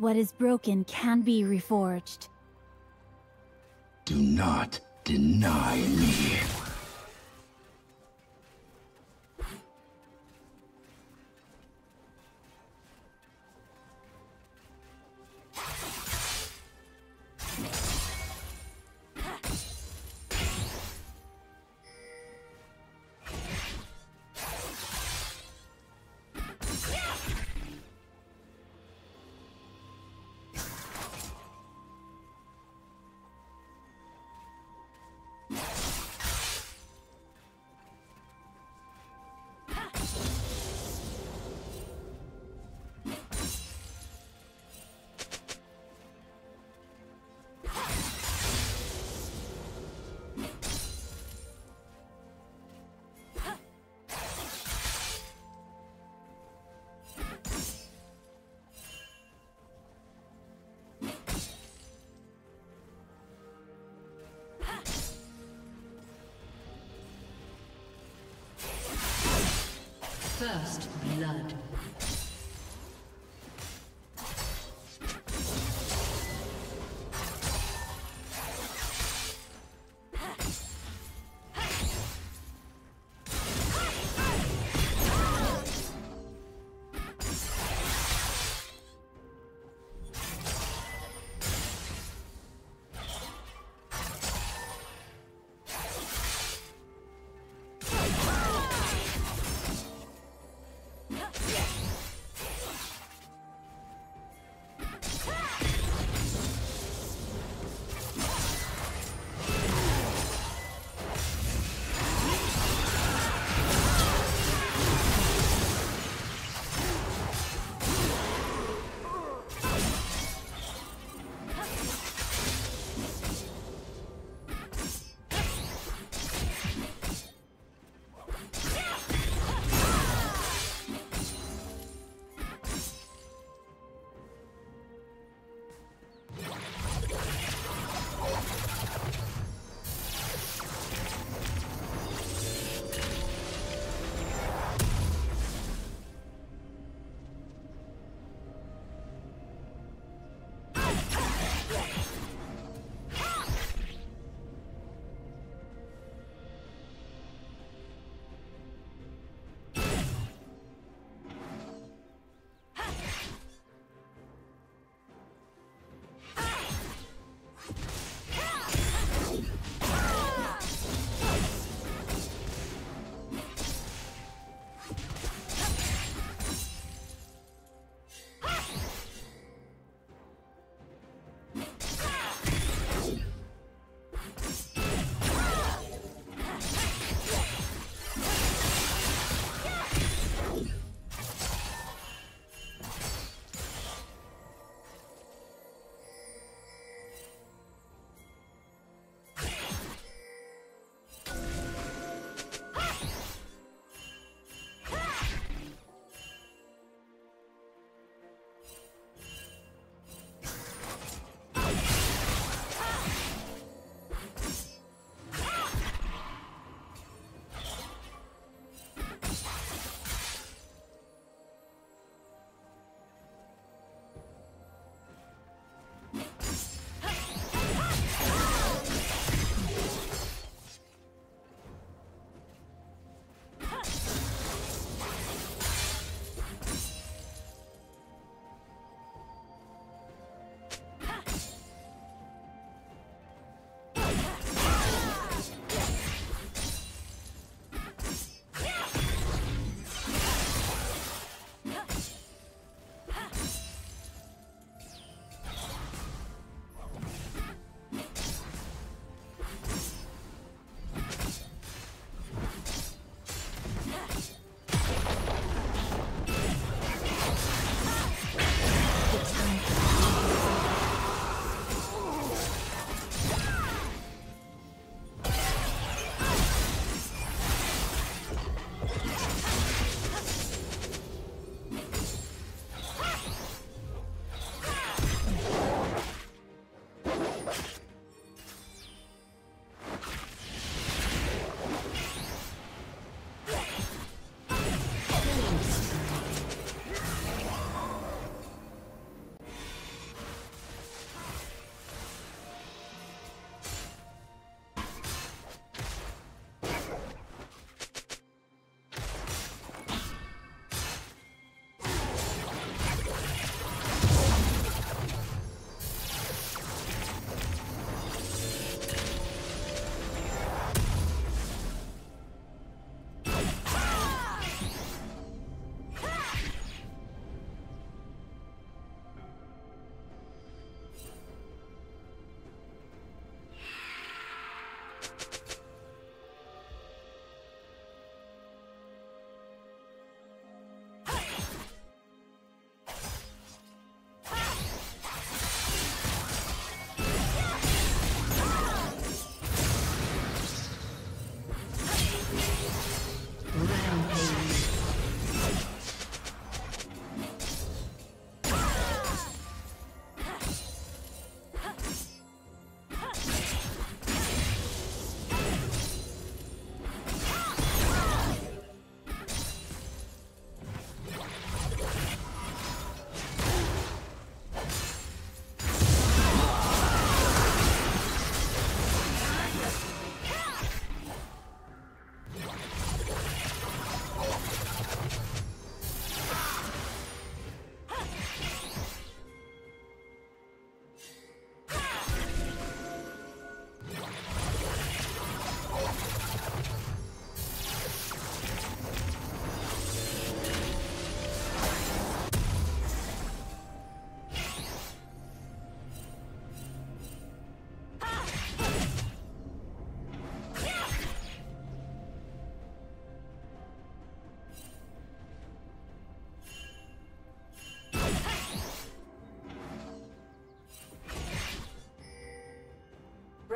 What is broken can be reforged. Do not deny me. First blood. Yes.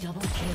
Double kill.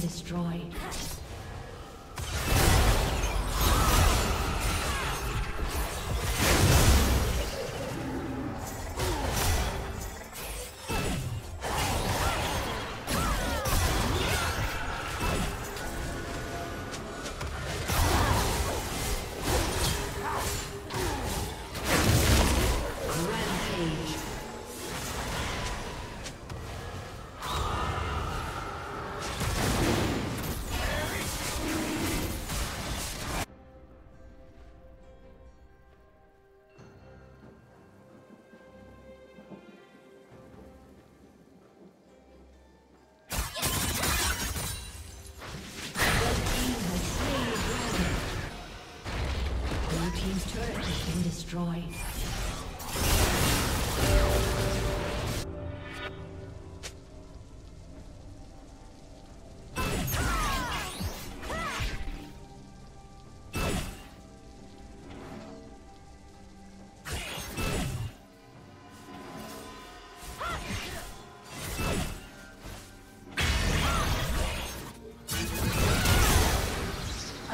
Destroyed.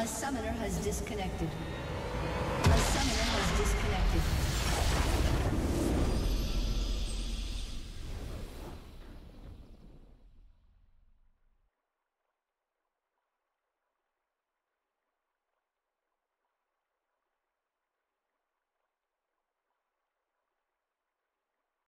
A summoner has disconnected. Disconnected.